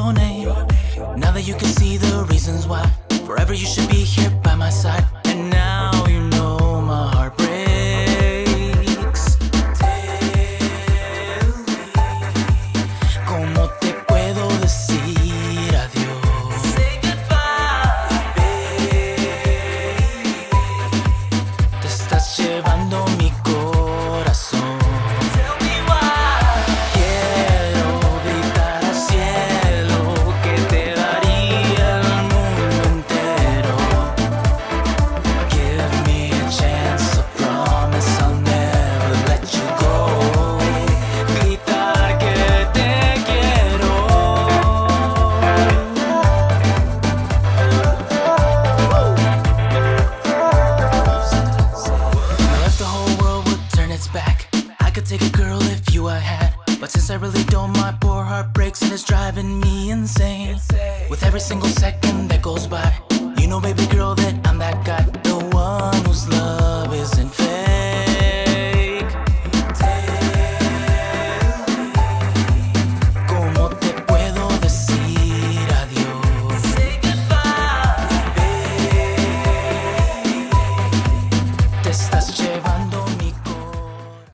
your name. Now that you can see the reasons why forever you should be here by my side. And now you know my heart breaks. Tell me, ¿cómo te puedo decir adiós? Say goodbye, baby. Te estás llevando mi corazón. Take a girl if you I had, but since I really don't, my poor heart breaks and it's driving me insane. With every single second that goes by, you know, baby girl, that I'm that guy, the one whose love isn't fair.